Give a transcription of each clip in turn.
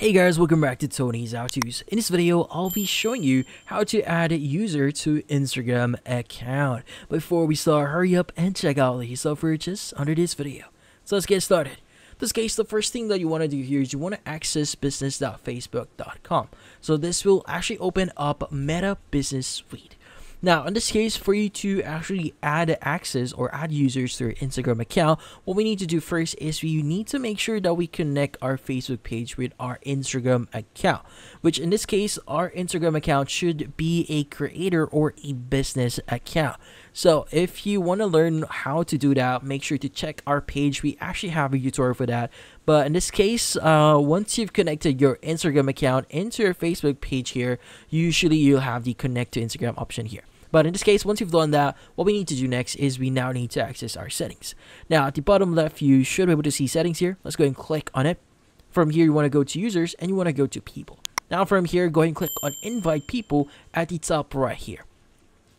Hey guys, welcome back to Tony's How To's. In this video, I'll be showing you how to add a user to Instagram account. Before we start, hurry up and check out the software just under this video. So let's get started. In this case, the first thing that you want to do here is you want to access business.facebook.com. So this will actually open up Meta Business Suite. Now, in this case, for you to actually add access or add users to your Instagram account, what we need to do first is we need to make sure that we connect our Facebook page with our Instagram account, which in this case, our Instagram account should be a creator or a business account. So if you want to learn how to do that, make sure to check our page. We actually have a tutorial for that. But in this case, once you've connected your Instagram account into your Facebook page here, usually you'll have the connect to Instagram option here. But in this case, once you've done that, what we need to do next is we now need to access our settings. Now, at the bottom left, you should be able to see settings here. Let's go and click on it. From here, you want to go to users and you want to go to people. Now, from here, go ahead and click on invite people at the top right here.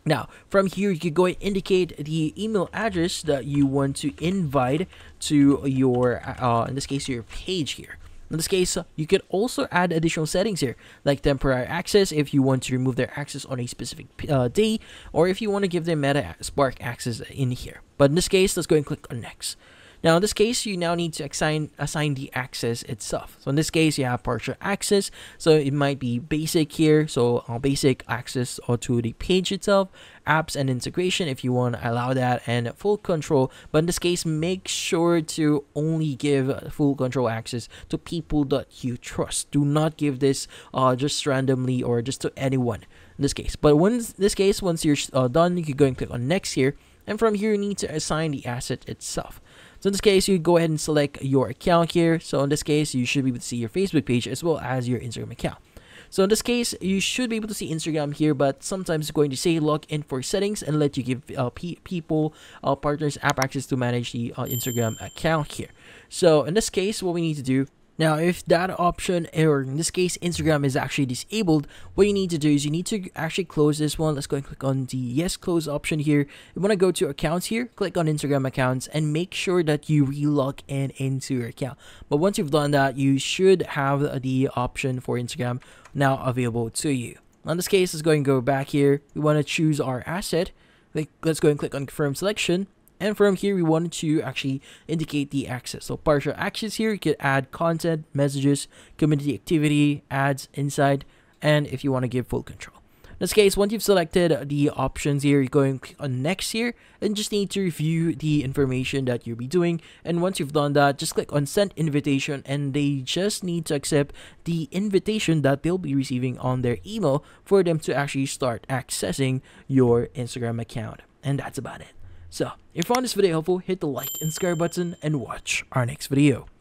Now, from here, you can go and indicate the email address that you want to invite to your, in this case, your page here. In this case, you could also add additional settings here, like temporary access if you want to remove their access on a specific day, or if you want to give them Meta Spark access in here. But in this case, let's go and click on next. Now, in this case, you now need to assign the access itself. So in this case, you have partial access. So it might be basic here. So basic access or to the page itself, apps and integration if you want to allow that, and full control. But in this case, make sure to only give full control access to people that you trust. Do not give this just randomly or just to anyone in this case. But once, in this case, once you're done, you can go and click on next here. And from here, you need to assign the asset itself. So in this case, you go ahead and select your account here. So in this case, you should be able to see your Facebook page as well as your Instagram account. So in this case, you should be able to see Instagram here, but sometimes it's going to say log in for settings and let you give people, partners, app access to manage the Instagram account here. So in this case, what we need to do now, if that option, or in this case, Instagram is actually disabled, what you need to do is you need to actually close this one. Let's go and click on the yes, close option here. You want to go to accounts here, click on Instagram accounts, and make sure that you re-log in into your account. But once you've done that, you should have the option for Instagram now available to you. In this case, let's go and go back here. We want to choose our asset. Let's go and click on confirm selection. And from here, we wanted to actually indicate the access. So partial access here, you could add content, messages, community activity, ads, insight, and if you want to give full control. In this case, once you've selected the options here, you're going to click on next here and just need to review the information that you'll be doing. And once you've done that, just click on send invitation, and they just need to accept the invitation that they'll be receiving on their email for them to actually start accessing your Instagram account. And that's about it. So, if you found this video helpful, hit the like and subscribe button and watch our next video.